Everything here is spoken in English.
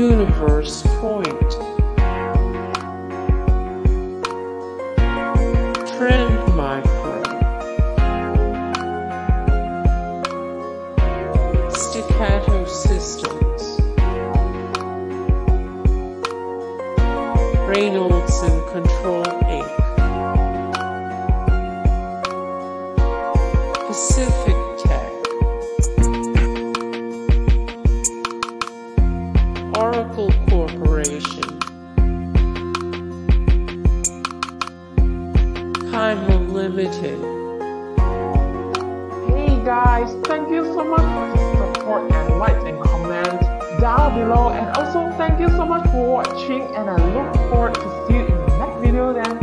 Universe Point, Trend Micro, Staccato Systems, Reynoldson Control Inc., Pacific Tech, Oracle Corporation, Keima Limited. Hey guys, thank you so much for your support and like and comment down below, and also thank you so much for watching, and I look forward to see you in the next video then.